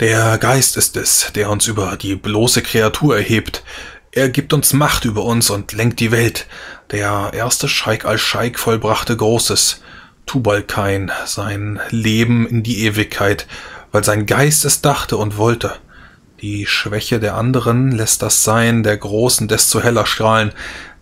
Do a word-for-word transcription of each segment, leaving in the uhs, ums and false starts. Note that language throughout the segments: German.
Der Geist ist es, der uns über die bloße Kreatur erhebt. Er gibt uns Macht über uns und lenkt die Welt. Der erste Scheik al-Scheik vollbrachte Großes. Tubalkain, sein Leben in die Ewigkeit, weil sein Geist es dachte und wollte. Die Schwäche der anderen lässt das Sein der Großen desto heller strahlen.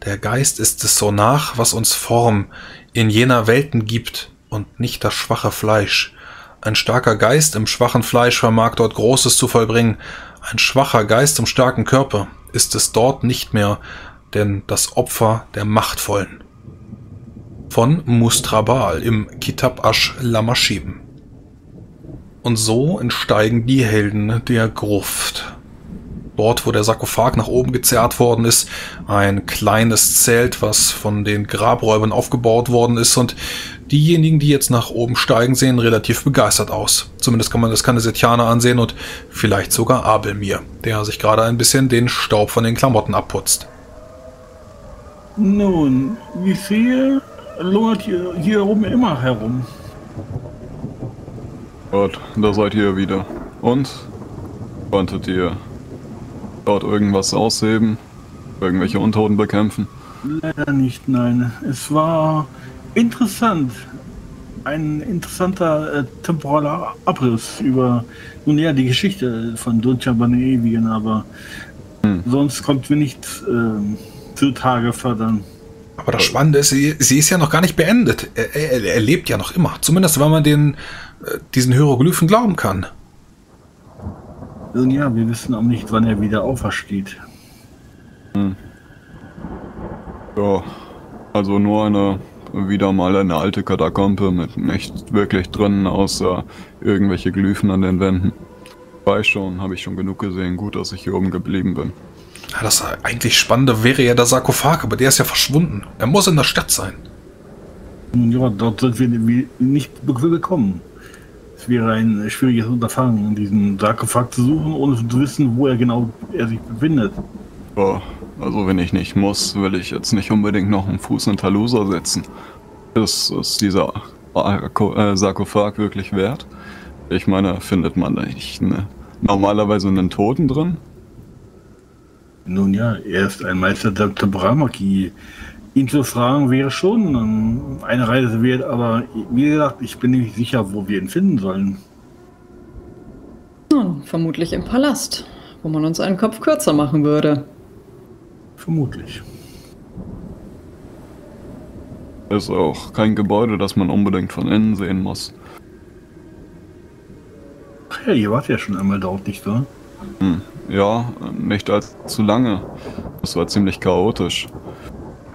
Der Geist ist es so nach, was uns Form in jener Welten gibt und nicht das schwache Fleisch. Ein starker Geist im schwachen Fleisch vermag dort Großes zu vollbringen. Ein schwacher Geist im starken Körper ist es dort nicht mehr, denn das Opfer der Machtvollen. Von Mustrabal im Kitab-Asch-Lamaschim. Und so entsteigen die Helden der Gruft. Dort, wo der Sarkophag nach oben gezerrt worden ist, ein kleines Zelt, was von den Grabräubern aufgebaut worden ist, und diejenigen, die jetzt nach oben steigen, sehen relativ begeistert aus. Zumindest kann man das Kanesitiana ansehen und vielleicht sogar Abelmir, der sich gerade ein bisschen den Staub von den Klamotten abputzt. Nun, wie viel lungert ihr hier oben immer herum? Gott, da seid ihr wieder. Und? Konntet ihr dort irgendwas ausheben? Irgendwelche Untoten bekämpfen? Leider nicht, nein. Es war interessant. Ein interessanter äh, temporaler Abriss über, nun ja, die Geschichte von Donja Banevigen, aber hm. sonst konnten wir nicht äh, zutage fördern. Aber das Spannende ist, sie, sie ist ja noch gar nicht beendet. Er, er, er lebt ja noch immer. Zumindest, wenn man den, äh, diesen Hieroglyphen glauben kann. Nun ja, wir wissen auch nicht, wann er wieder aufersteht. Hm. Ja, also nur eine, wieder mal eine alte Katakombe mit nichts wirklich drin, außer irgendwelche Glyphen an den Wänden. Weiß schon, habe ich schon genug gesehen. Gut, dass ich hier oben geblieben bin. Ja, das eigentlich Spannende wäre ja der Sarkophag, aber der ist ja verschwunden. Er muss in der Stadt sein. Nun ja, dort sind wir nicht willkommen. Es wäre ein schwieriges Unterfangen, diesen Sarkophag zu suchen, ohne zu wissen, wo er genau er sich befindet. Ja, also wenn ich nicht muss, will ich jetzt nicht unbedingt noch einen Fuß in Talusa setzen. Ist, ist dieser Sarkophag wirklich wert? Ich meine, findet man da nicht ne? normalerweise einen Toten drin? Nun ja, er ist ein Meister der Bramaki. Ihn zu fragen wäre schon eine Reise wert, aber wie gesagt, ich bin nicht sicher, wo wir ihn finden sollen. Hm, vermutlich im Palast, wo man uns einen Kopf kürzer machen würde. Vermutlich. Ist auch kein Gebäude, das man unbedingt von innen sehen muss. Ach ja, ihr wart ja schon einmal dort, nicht wahr? Hm. Ja, nicht allzu lange. Das war ziemlich chaotisch.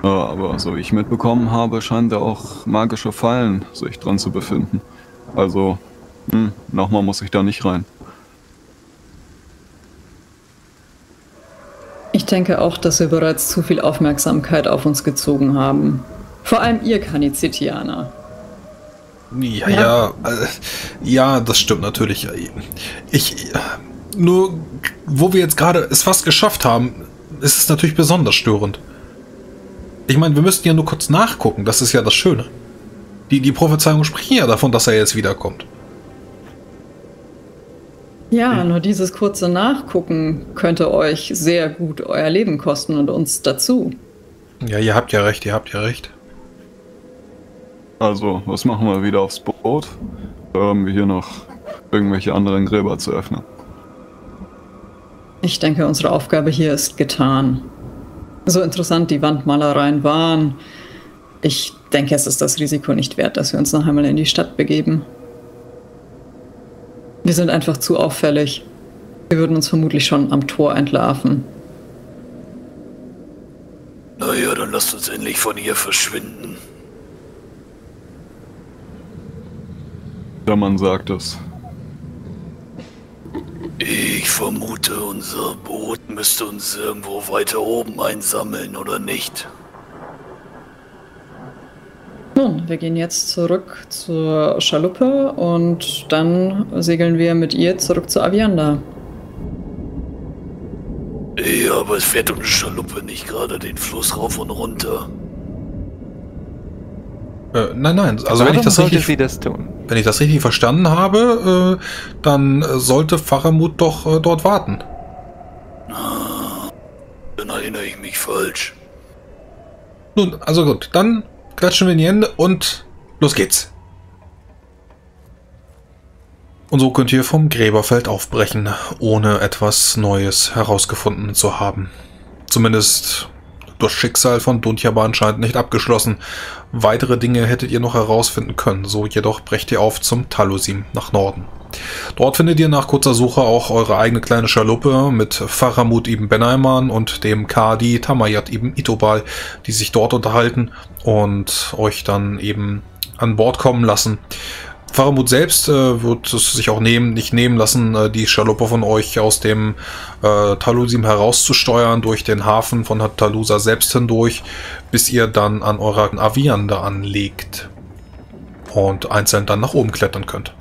Aber so wie ich mitbekommen habe, scheint da auch magische Fallen sich dran zu befinden. Also, hm, nochmal muss ich da nicht rein. Ich denke auch, dass wir bereits zu viel Aufmerksamkeit auf uns gezogen haben. Vor allem ihr, Kanesitiana. Ja, ja, ja, das stimmt natürlich. Ich... Nur, wo wir jetzt gerade es fast geschafft haben, ist es natürlich besonders störend. Ich meine, wir müssten ja nur kurz nachgucken, das ist ja das Schöne. Die, die Prophezeiungen sprechen ja davon, dass er jetzt wiederkommt. Ja, nur dieses kurze Nachgucken könnte euch sehr gut euer Leben kosten und uns dazu. Ja, ihr habt ja recht, ihr habt ja recht. Also, was machen wir wieder aufs Boot? Da haben wir hier noch irgendwelche anderen Gräber zu öffnen. Ich denke, unsere Aufgabe hier ist getan. So interessant die Wandmalereien waren, ich denke, es ist das Risiko nicht wert, dass wir uns noch einmal in die Stadt begeben. Wir sind einfach zu auffällig. Wir würden uns vermutlich schon am Tor entlarven. Naja, dann lasst uns endlich von hier verschwinden. Der Mann sagt es. Ich vermute, unser Boot müsste uns irgendwo weiter oben einsammeln, oder nicht? Nun, wir gehen jetzt zurück zur Schaluppe und dann segeln wir mit ihr zurück zur Avianda. Ja, aber es fährt unsere Schaluppe nicht gerade den Fluss rauf und runter. Äh, nein, nein, also Warum wenn ich das sollte richtig... sie das tun? Wenn ich das richtig verstanden habe, äh, dann sollte Faramud doch äh, dort warten. Ah, dann erinnere ich mich falsch. Nun, also gut, dann klatschen wir in die Hände und los geht's. Und so könnt ihr vom Gräberfeld aufbrechen, ohne etwas Neues herausgefunden zu haben. Zumindest das Schicksal von Donja Banevigen scheint nicht abgeschlossen. Weitere Dinge hättet ihr noch herausfinden können, so jedoch brecht ihr auf zum Talusim nach Norden. Dort findet ihr nach kurzer Suche auch eure eigene kleine Schaluppe mit Faramud ibn Benaiman und dem Kadi Tamayat ibn Itobal, die sich dort unterhalten und euch dann eben an Bord kommen lassen. Faramud selbst äh, wird es sich auch nehmen, nicht nehmen lassen, äh, die Schaluppe von euch aus dem äh, Talusim herauszusteuern, durch den Hafen von Talusa selbst hindurch, bis ihr dann an eurer Avianda anlegt und einzeln dann nach oben klettern könnt.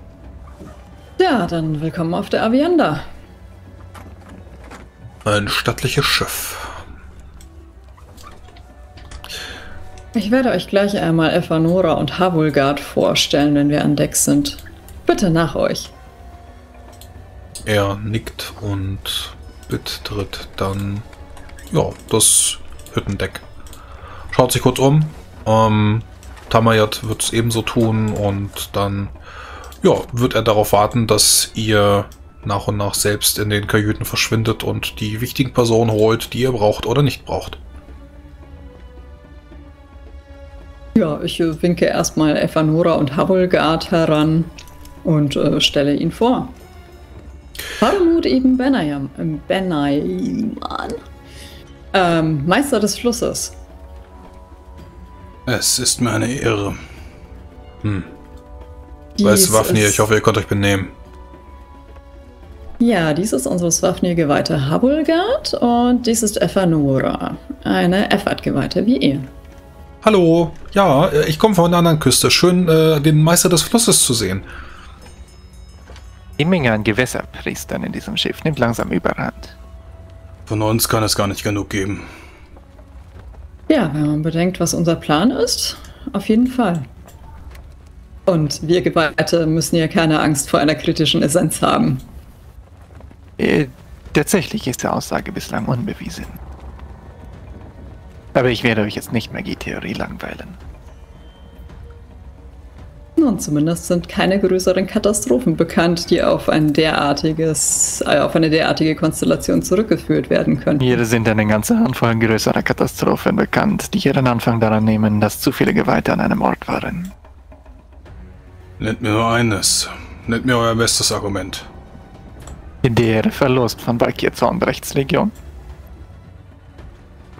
Ja, dann willkommen auf der Avianda. Ein stattliches Schiff. Ich werde euch gleich einmal Evanora und Havulgard vorstellen, wenn wir an Deck sind. Bitte nach euch. Er nickt und betritt dann ja das Hüttendeck. Schaut sich kurz um. Ähm, Tamayat wird es ebenso tun und dann ja, wird er darauf warten, dass ihr nach und nach selbst in den Kajüten verschwindet und die wichtigen Personen holt, die ihr braucht oder nicht braucht. Ja, ich winke erstmal Evanora und Havulgard heran und äh, stelle ihn vor. Harulud ibn Benaiman, Benaiman, ähm, Meister des Flusses. Es ist mir eine Ehre. Hm. Weiß Swafnir, ich hoffe, ihr könnt euch benehmen. Ja, dies ist unsere Swafnir-Geweihte Havulgard und dies ist Evanora, eine Effard-Geweihte wie ihr. Hallo, ja, ich komme von der anderen Küste. Schön, äh, den Meister des Flusses zu sehen. Die Menge an Gewässerpriestern in diesem Schiff nimmt langsam Überhand. Von uns kann es gar nicht genug geben. Ja, wenn man bedenkt, was unser Plan ist, auf jeden Fall. Und wir Geweihte müssen ja keine Angst vor einer kritischen Essenz haben. Äh, tatsächlich ist die Aussage bislang unbewiesen. Aber ich werde euch jetzt nicht mehr G-Theorie langweilen. Nun, zumindest sind keine größeren Katastrophen bekannt, die auf ein derartiges, äh, auf eine derartige Konstellation zurückgeführt werden können. Hier sind eine ganze Handvoll größerer Katastrophen bekannt, die ihren Anfang daran nehmen, dass zu viele Geweihte an einem Ort waren. Nennt mir nur eines. Nennt mir euer bestes Argument. Der Verlust von Valkyr Zornbrechts Legion.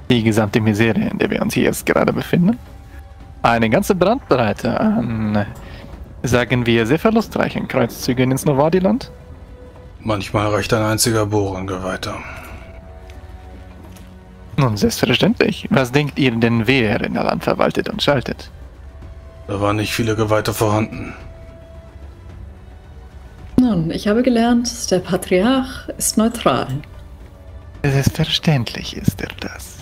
Die gesamte Misere, in der wir uns hier jetzt gerade befinden. Eine ganze Brandbreite an, sagen wir, sehr verlustreichen Kreuzzügen ins Novadiland. Manchmal reicht ein einziger Bohringer weiter. Nun, selbstverständlich. Was denkt ihr denn, wer in der Land verwaltet und schaltet? Da waren nicht viele Geweihte vorhanden. Nun, ich habe gelernt, der Patriarch ist neutral. Selbstverständlich ist er das.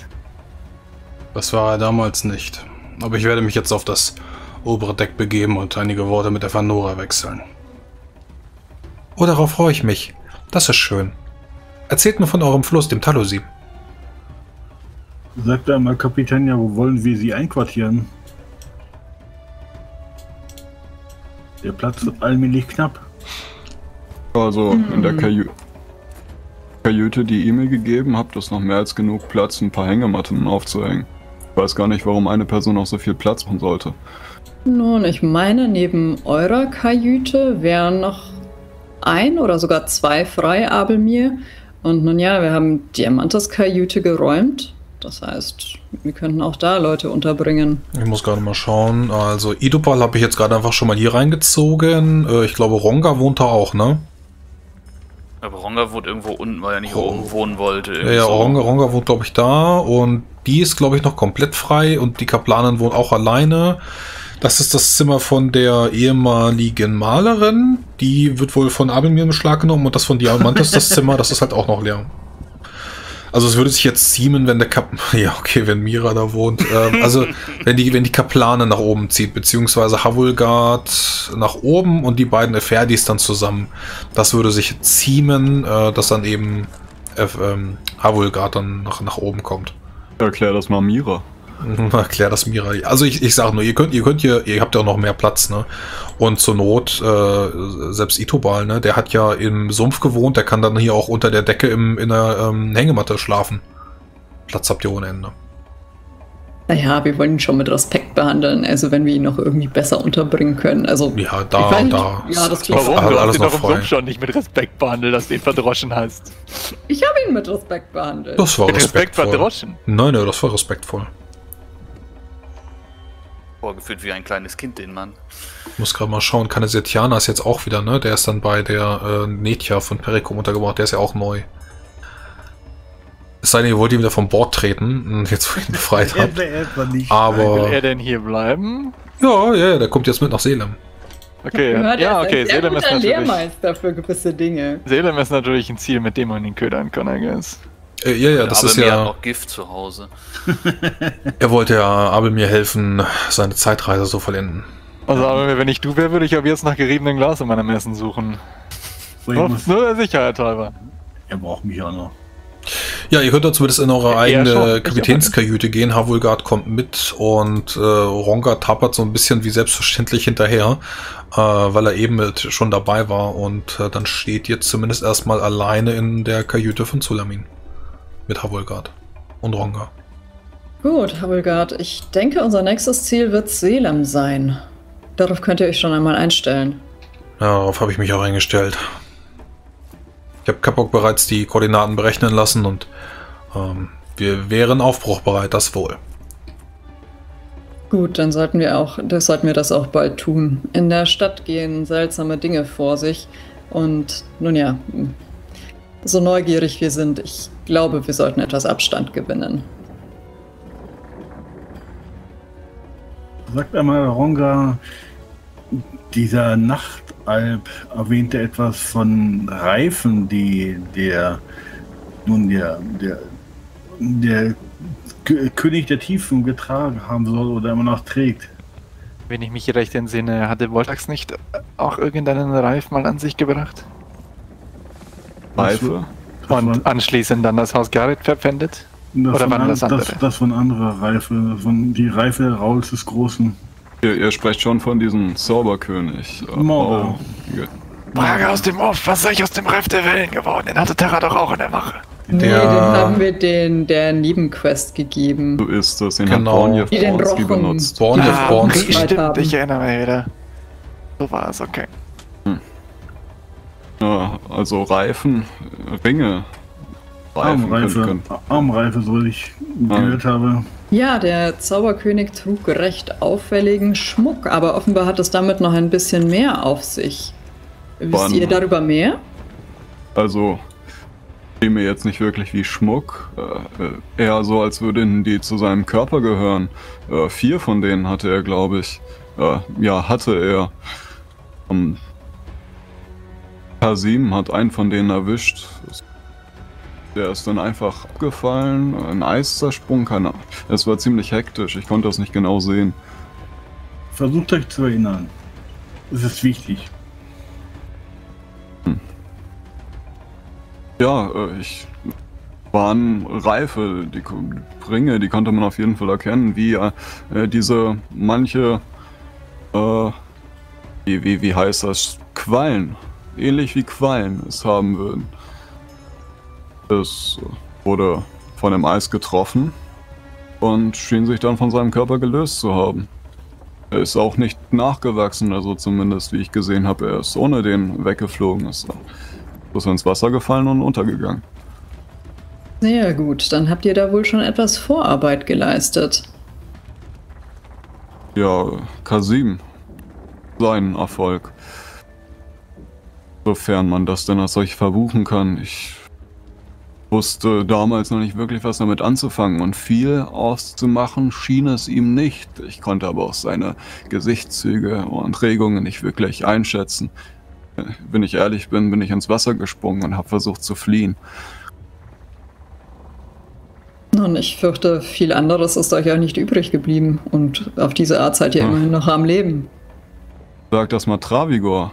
Das war er damals nicht. Aber ich werde mich jetzt auf das obere Deck begeben und einige Worte mit Evanora wechseln. Oh, darauf freue ich mich. Das ist schön. Erzählt mir von eurem Fluss, dem Talusim. Sagt einmal, Kapitän, ja, wo wollen wir sie einquartieren? Der Platz wird allmählich knapp. Also in der Kajü Kajüte, die ihr mir gegeben habt, ist noch mehr als genug Platz, ein paar Hängematten aufzuhängen. Ich weiß gar nicht, warum eine Person auch so viel Platz machen sollte. Nun, ich meine, neben eurer Kajüte wären noch ein oder sogar zwei frei, Abelmir. Und nun ja, wir haben Diamantus Kajüte geräumt. Das heißt, wir könnten auch da Leute unterbringen. Ich muss gerade mal schauen. Also Idupal habe ich jetzt gerade einfach schon mal hier reingezogen. Ich glaube, Ronga wohnt da auch, ne? Aber Ronga wohnt irgendwo unten, weil er nicht oh. oben wohnen wollte. Ja, ja, Ronga, Ronga wohnt, glaube ich, da. Und die ist, glaube ich, noch komplett frei. Und die Kaplanin wohnt auch alleine. Das ist das Zimmer von der ehemaligen Malerin. Die wird wohl von Abelmir in Beschlag genommen. Und das von Diamantus, das Zimmer, das ist halt auch noch leer. Also es würde sich jetzt ziemen, wenn der Kap... Ja, okay, wenn Mira da wohnt. Ähm, also wenn die, wenn die Kaplane nach oben zieht, beziehungsweise Havulgard nach oben und die beiden Eferdis dann zusammen. Das würde sich ziemen, äh, dass dann eben äh, ähm, Havulgard dann nach, nach oben kommt. Erklär das mal Mira. Erklär das Mira. Also ich, ich sag nur, ihr könnt, ihr könnt ihr, ihr habt ja auch noch mehr Platz, ne? Und zur Not, äh, selbst Itobal, ne? Der hat ja im Sumpf gewohnt, der kann dann hier auch unter der Decke im, in der ähm, Hängematte schlafen. Platz habt ihr ohne Ende. Naja, wir wollen ihn schon mit Respekt behandeln, also wenn wir ihn noch irgendwie besser unterbringen können. Also ja, da, ich mein, da. Ja, das klingt warum? Du hast ihn doch im Sumpf schon nicht mit Respekt behandelt, dass du ihn verdroschen hast. Ich habe ihn mit Respekt behandelt. Das war mit respektvoll. Respekt verdroschen? Nein, nein, das war respektvoll. Vorgeführt wie ein kleines Kind, den Mann. Ich muss gerade mal schauen, Kanesitiana ist jetzt auch wieder, ne? Der ist dann bei der äh, Netja von Perikum untergebracht, der ist ja auch neu. Es sei denn, ihr wollt ihn wieder vom Bord treten, jetzt wo ihr ihn befreit habt. Aber... Will er denn hier bleiben? Ja, ja, yeah, der kommt jetzt mit nach Selem. Okay, ja, ja okay, Selem ist natürlich... Lehrmeister für gewisse Dinge. Selem ist natürlich ein Ziel, mit dem man ihn ködern kann, I guess. Äh, ja, ja, das ist ja... Abelmir hat noch Gift zu Hause. Er wollte ja Abelmir helfen, seine Zeitreise so vollenden. Also Abelmir, wenn ich du wäre, würde ich ab jetzt nach geriebenem Glas in meinem Essen suchen. So, nur, nur der Sicherheit halber. Er braucht mich auch noch. Ja, ihr könnt da zumindest in eure ja, eigene Kapitänskajüte gehen. Havulgard kommt mit und äh, Ronga tappert so ein bisschen wie selbstverständlich hinterher, äh, weil er eben mit schon dabei war. Und äh, dann steht ihr zumindest erstmal alleine in der Kajüte von Zulamin. Mit Havulgard und Ronga. Gut, Havulgard, ich denke, unser nächstes Ziel wird Selem sein. Darauf könnt ihr euch schon einmal einstellen. Ja, darauf habe ich mich auch eingestellt. Ich habe Kapok bereits die Koordinaten berechnen lassen und ähm, wir wären aufbruchbereit, das wohl. Gut, dann sollten wir, auch, das sollten wir das auch bald tun. In der Stadt gehen seltsame Dinge vor sich und nun ja, so neugierig wir sind, ich glaube, wir sollten etwas Abstand gewinnen. Sagt einmal, Ronga, dieser Nachtalb erwähnte etwas von Reifen, die der nun der, der, der König der Tiefen getragen haben soll oder immer noch trägt. Wenn ich mich recht entsinne, hatte Voltax nicht auch irgendeinen Reif mal an sich gebracht? Reife? Und anschließend dann das Haus Garrett verpfändet? Das Oder waren das andere? Das, das von anderer Reife, von die Reife Rauls des Großen. Ihr, ihr sprecht schon von diesem Zauberkönig. Maurer. Frage aus dem Off, was sei ich aus dem Reif der Wellen geworden? Den hatte Terra doch auch in der Wache. Der nee, den haben wir den, der Nebenquest gegeben. So ist das, den genau. hat Bornjev benutzt. Bornjev Bornski. Stimmt, ich erinnere mich wieder. So war es, okay. Hm. Ja, also Reifen, Ringe. Reifen Armreife, können, können. Armreife, so ich ah. gehört habe. Ja, der Zauberkönig trug recht auffälligen Schmuck, aber offenbar hat es damit noch ein bisschen mehr auf sich. Wisst Wann? ihr darüber mehr? Also, ich sehe mir jetzt nicht wirklich wie Schmuck, äh, eher so, als würden die zu seinem Körper gehören. Äh, vier von denen hatte er, glaube ich. Äh, ja, hatte er. Um, Kasim hat einen von denen erwischt. Der ist dann einfach abgefallen, ein Eis zersprungen, keine Ahnung. Es war ziemlich hektisch, ich konnte das nicht genau sehen. Versucht euch zu erinnern. Es ist wichtig. Hm. Ja, ich... waren Reife, die Ringe, die konnte man auf jeden Fall erkennen, wie äh, diese manche... Äh, wie, wie, wie heißt das? Quallen. Ähnlich wie Quallen es haben würden. Es wurde von dem Eis getroffen und schien sich dann von seinem Körper gelöst zu haben. Er ist auch nicht nachgewachsen, also zumindest wie ich gesehen habe, er ist ohne den weggeflogen. Ist bloß ins Wasser gefallen und untergegangen. Sehr gut, dann habt ihr da wohl schon etwas Vorarbeit geleistet. Ja, Kasim. Sein Erfolg. Sofern man das denn als solch verbuchen kann. Ich wusste damals noch nicht wirklich, was damit anzufangen und viel auszumachen schien es ihm nicht. Ich konnte aber auch seine Gesichtszüge und Regungen nicht wirklich einschätzen. Wenn ich ehrlich bin, bin ich ins Wasser gesprungen und habe versucht zu fliehen. Und ich fürchte, viel anderes ist euch auch nicht übrig geblieben. Und auf diese Art seid ihr Ach. immerhin noch am Leben. Sag das mal Travigor.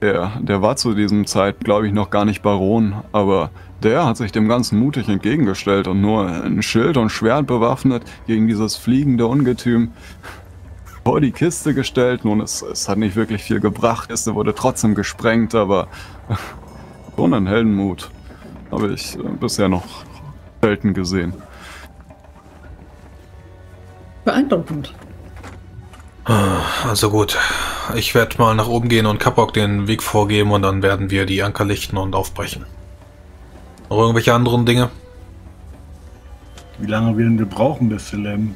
Der, der war zu diesem Zeit, glaube ich, noch gar nicht Baron, aber der hat sich dem Ganzen mutig entgegengestellt und nur ein Schild und Schwert bewaffnet gegen dieses fliegende Ungetüm vor die Kiste gestellt. Nun, es, es hat nicht wirklich viel gebracht, die Kiste wurde trotzdem gesprengt, aber schon ein Heldenmut habe ich bisher noch selten gesehen. Beeindruckend. Also gut, ich werde mal nach oben gehen und Kapok den Weg vorgeben und dann werden wir die Anker lichten und aufbrechen. Noch irgendwelche anderen Dinge? Wie lange werden wir brauchen bis Selem?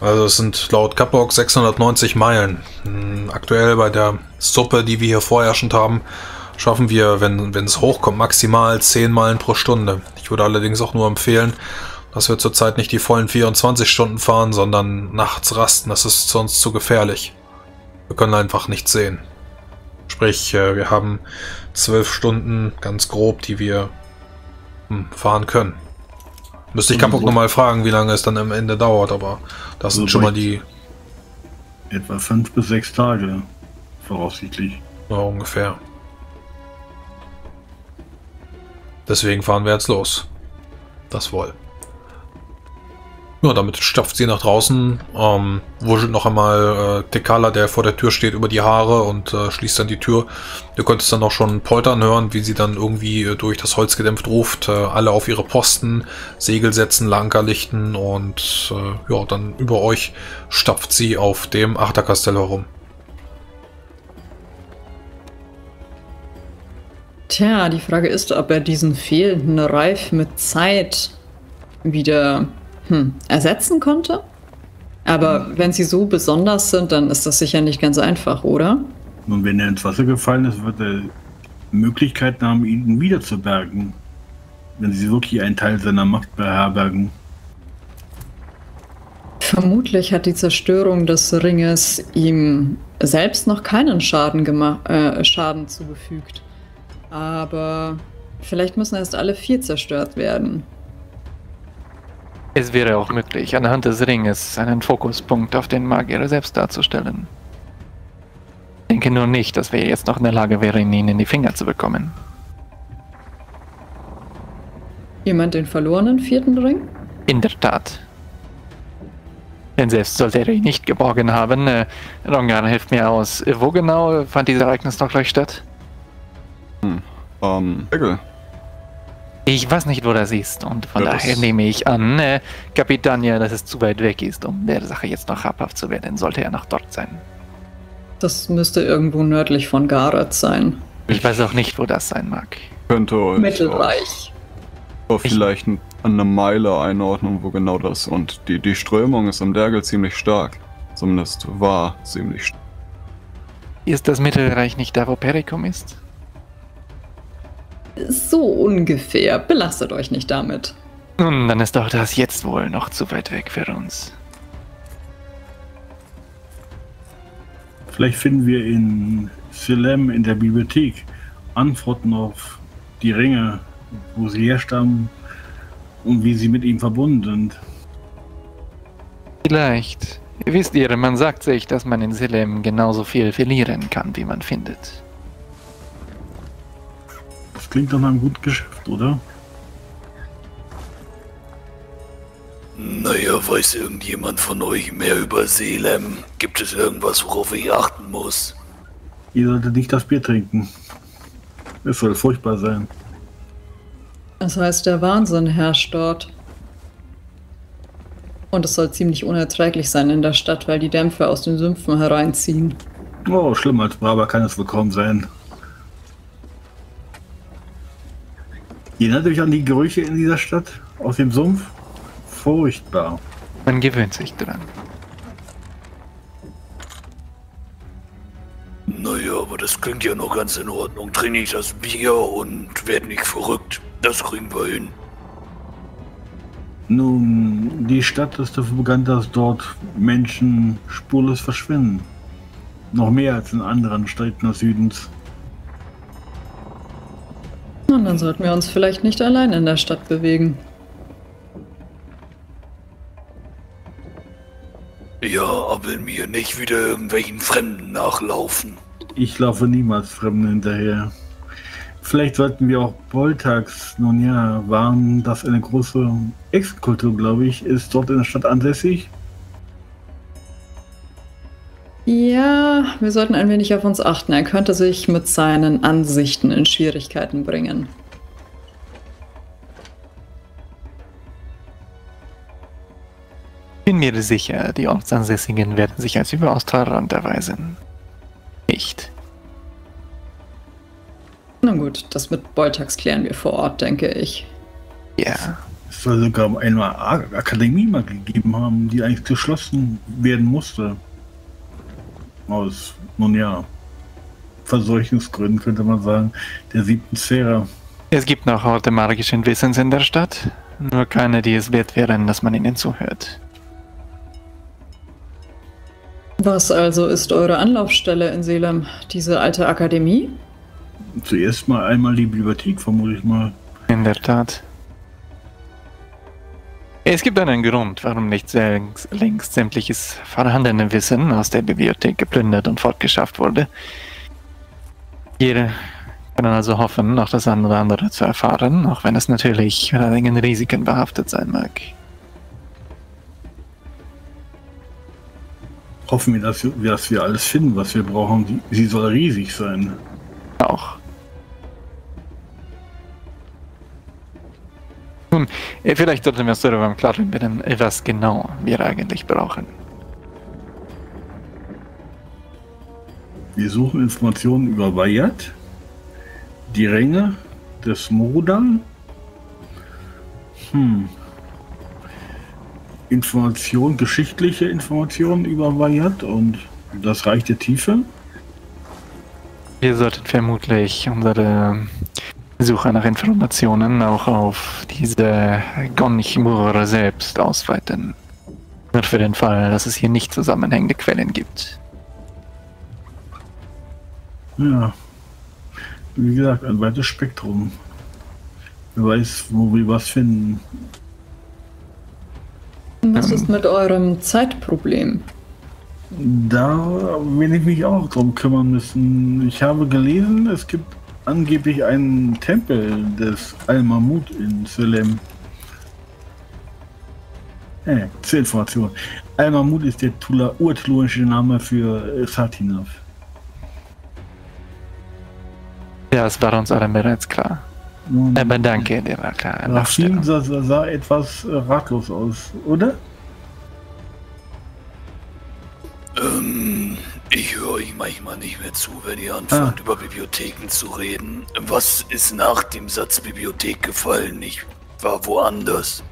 Also es sind laut Kapok sechshundertneunzig Meilen. Aktuell bei der Suppe, die wir hier vorherrschend haben, schaffen wir, wenn wenn es hochkommt, maximal zehn Meilen pro Stunde. Ich würde allerdings auch nur empfehlen, dass wir zurzeit nicht die vollen vierundzwanzig Stunden fahren, sondern nachts rasten. Das ist sonst zu gefährlich. Wir können einfach nichts sehen. Sprich, wir haben zwölf Stunden, ganz grob, die wir fahren können. Müsste ich Kapok nochmal fragen, wie lange es dann am Ende dauert, aber das sind schon mal die... Etwa fünf bis sechs Tage, voraussichtlich. Ja, ungefähr. Deswegen fahren wir jetzt los. Das wohl. Ja, damit stapft sie nach draußen, ähm, wuschelt noch einmal äh, Tekala, der vor der Tür steht, über die Haare und äh, schließt dann die Tür. Du könntest dann auch schon poltern hören, wie sie dann irgendwie äh, durch das Holz gedämpft ruft, äh, alle auf ihre Posten, Segel setzen, Anker lichten und äh, ja, dann über euch stapft sie auf dem Achterkastell herum. Tja, die Frage ist, ob er diesen fehlenden Reif mit Zeit wieder... Hm, ersetzen konnte? Aber wenn sie so besonders sind, dann ist das sicher nicht ganz einfach, oder? Und wenn er ins Wasser gefallen ist, wird er Möglichkeiten haben, ihn wieder zu bergen. Wenn sie wirklich einen Teil seiner Macht beherbergen. Vermutlich hat die Zerstörung des Ringes ihm selbst noch keinen Schaden gemacht, äh, Schaden zugefügt. Aber vielleicht müssen erst alle vier zerstört werden. Es wäre auch möglich, anhand des Ringes einen Fokuspunkt auf den Magier selbst darzustellen. Ich denke nur nicht, dass wir jetzt noch in der Lage wären, ihn in die Finger zu bekommen. Jemand den verlorenen vierten Ring? In der Tat. Denn selbst sollte er ihn nicht geborgen haben. Äh, Rongan, hilft mir aus. Wo genau fand dieses Ereignis noch gleich statt? Hm, ähm, Egel. Ich weiß nicht, wo das ist und von ja, daher nehme ich an, äh, Kapitania, dass es zu weit weg ist, um der Sache jetzt noch habhaft zu werden, sollte er noch dort sein. Das müsste irgendwo nördlich von Garrett sein. Ich, ich weiß auch nicht, wo das sein mag. Könnte Mittelreich. Auch, auch vielleicht an eine Meile einordnen, wo genau das und die, die Strömung ist am Dergel ziemlich stark. Zumindest war ziemlich stark. Ist das Mittelreich nicht da, wo Perikum ist? So ungefähr. Belastet euch nicht damit. Nun, dann ist auch das jetzt wohl noch zu weit weg für uns. Vielleicht finden wir in Selem in der Bibliothek Antworten auf die Ringe, wo sie herstammen und wie sie mit ihm verbunden sind. Vielleicht. Wisst ihr, man sagt sich, dass man in Selem genauso viel verlieren kann, wie man findet. Das klingt doch nach einem guten Geschäft, oder? Naja, weiß irgendjemand von euch mehr über Selem? Gibt es irgendwas, worauf ich achten muss? Ihr solltet nicht das Bier trinken. Es soll furchtbar sein. Das heißt, der Wahnsinn herrscht dort. Und es soll ziemlich unerträglich sein in der Stadt, weil die Dämpfe aus den Sümpfen hereinziehen. Oh, schlimmer als Braber kann es wohl kaum sein. Ihr erinnert euch an die Gerüche in dieser Stadt, aus dem Sumpf? Furchtbar. Man gewöhnt sich dran. Naja, aber das klingt ja noch ganz in Ordnung. Trinke ich das Bier und werde nicht verrückt. Das kriegen wir hin. Nun, die Stadt ist dafür bekannt, dass dort Menschen spurlos verschwinden. Noch mehr als in anderen Städten des Südens. Und dann sollten wir uns vielleicht nicht allein in der Stadt bewegen. will mir nicht wieder irgendwelchen Fremden nachlaufen. Ich laufe niemals Fremden hinterher. Vielleicht sollten wir auch Voltax, nun ja, warnen, dass eine große Exkultur, glaube ich, ist dort in der Stadt ansässig. Ja, wir sollten ein wenig auf uns achten. Er könnte sich mit seinen Ansichten in Schwierigkeiten bringen. Ich bin mir sicher, die Ortsansässigen werden sich als überaus tolerant erweisen. Nicht. Na gut, das mit Voltax klären wir vor Ort, denke ich. Ja. Es soll sogar einmal Akademie mal gegeben haben, die eigentlich geschlossen werden musste. Aus, nun ja, Verseuchungsgründen könnte man sagen, der siebten Sphäre. Es gibt noch Orte magischen Wissens in der Stadt, nur keine, die es wert wären, dass man ihnen zuhört. Was also ist eure Anlaufstelle in Selem? Diese alte Akademie? Zuerst mal einmal die Bibliothek, vermute ich mal. In der Tat. Es gibt einen Grund, warum nicht längst sämtliches vorhandene Wissen aus der Bibliothek geplündert und fortgeschafft wurde. Jeder kann also hoffen, noch das eine oder andere zu erfahren, auch wenn es natürlich mit einigen Risiken behaftet sein mag. Hoffen wir, dass wir, dass wir alles finden, was wir brauchen. Sie soll riesig sein. Auch. Nun, vielleicht sollten wir uns darüber im Klaren werden, was genau wir eigentlich brauchen. Wir suchen Informationen über Wayat, die Ränge des Modan. Hm. Informationen, geschichtliche Informationen über Wayat und das Reich der Tiefe. Wir sollten vermutlich unsere Suche nach Informationen auch auf diese Gonchmur selbst ausweiten. Nur für den Fall, dass es hier nicht zusammenhängende Quellen gibt. Ja. Wie gesagt, ein weites Spektrum. Wer weiß, wo wir was finden. Was ist mit eurem Zeitproblem? Da will ich mich auch drum kümmern müssen. Ich habe gelesen, es gibt angeblich einen Tempel des Al-Mahmud in Selem. Äh, zur Information. Al-Mahmud ist der urtuluanische Name für Satinav. Ja, es war uns allen bereits klar. Nun, aber danke, der war klar. Rafim sah, sah etwas ratlos aus, oder? Ähm, ich höre euch manchmal nicht mehr zu, wenn ihr anfangt, ah. über Bibliotheken zu reden. Was ist nach dem Satz Bibliothek gefallen? Ich war woanders.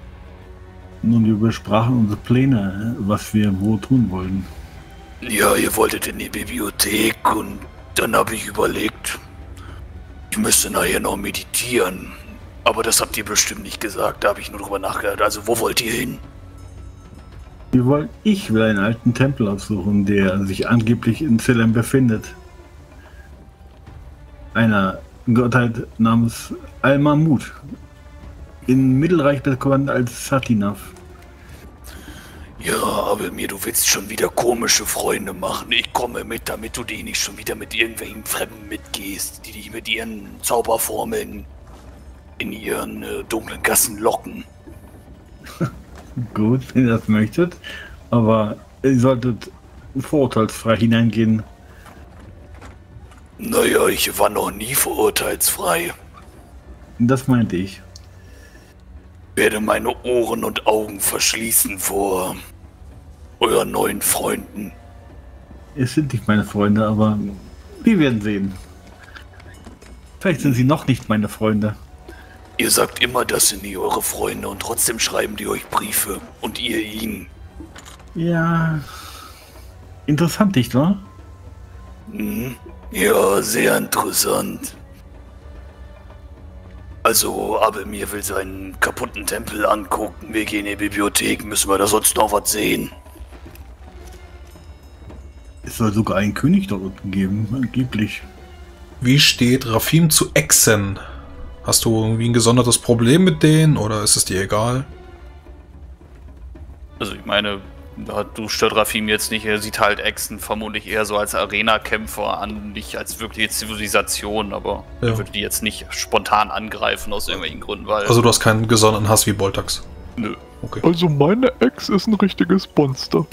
Nun, wir besprachen unsere Pläne, was wir wo tun wollen. Ja, ihr wolltet in die Bibliothek und dann habe ich überlegt, ich müsste nachher noch meditieren. Aber das habt ihr bestimmt nicht gesagt, da habe ich nur drüber nachgedacht. Also wo wollt ihr hin? Wir wollen, ich will einen alten Tempel aufsuchen, der sich angeblich in Selem befindet. Einer Gottheit namens Al-Mahmud. Im Mittelreich bekannt als Satinav. Ja, Abelmir, du willst schon wieder komische Freunde machen. Ich komme mit, damit du dich nicht schon wieder mit irgendwelchen Fremden mitgehst, die dich mit ihren Zauberformeln in ihren äh, dunklen Gassen locken. Gut, wenn ihr das möchtet, aber ihr solltet vorurteilsfrei hineingehen. Naja, ich war noch nie vorurteilsfrei. Das meinte ich. Ich werde meine Ohren und Augen verschließen vor euren neuen Freunden. Es sind nicht meine Freunde, aber wir werden sehen. Vielleicht sind sie noch nicht meine Freunde. Ihr sagt immer, das sind nie eure Freunde und trotzdem schreiben die euch Briefe und ihr ihnen. Ja, interessant, nicht wahr? Ja, sehr interessant. Also, Abelmir will seinen kaputten Tempel angucken. Wir gehen in die Bibliothek. Müssen wir da sonst noch was sehen? Es soll sogar einen König dort unten geben, angeblich. Wie steht Rafim zu Exen? Hast du irgendwie ein gesondertes Problem mit denen oder ist es dir egal? Also, ich meine, Na, du stört Rafim jetzt nicht. Er sieht halt Echsen vermutlich eher so als Arena-Kämpfer an, nicht als wirkliche Zivilisation, aber ja. Er würde die jetzt nicht spontan angreifen aus irgendwelchen Gründen, weil... Also du hast keinen gesonnenen Hass wie Voltax? Nö. Okay. Also meine Ex ist ein richtiges Monster.